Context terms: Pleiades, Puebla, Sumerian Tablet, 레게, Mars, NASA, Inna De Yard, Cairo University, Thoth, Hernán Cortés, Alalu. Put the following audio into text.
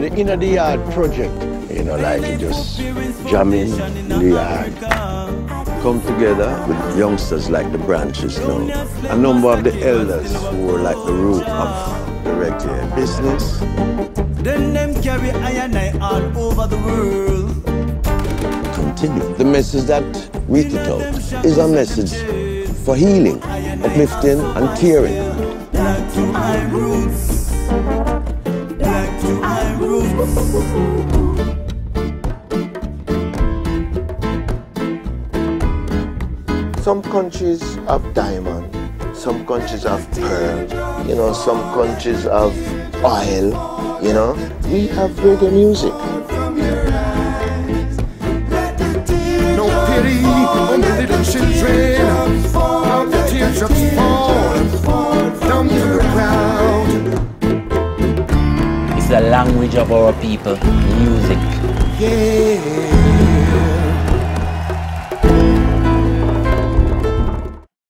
the Inna De Yard project. You know, like just jamming in the yard. Come together with youngsters like the branches now. A number of the elders who were like the root of the reggae business. Then them carry iron all over the world. Continue. The message that we put out is a message for healing, uplifting and caring. Back to my roots. Back to my roots. Some countries have diamond, some countries have pearl, you know, some countries have oil, you know. We have reggae music. No pity when the little children how the teardrops fall down to the ground. It's the language of our people, music. Yeah.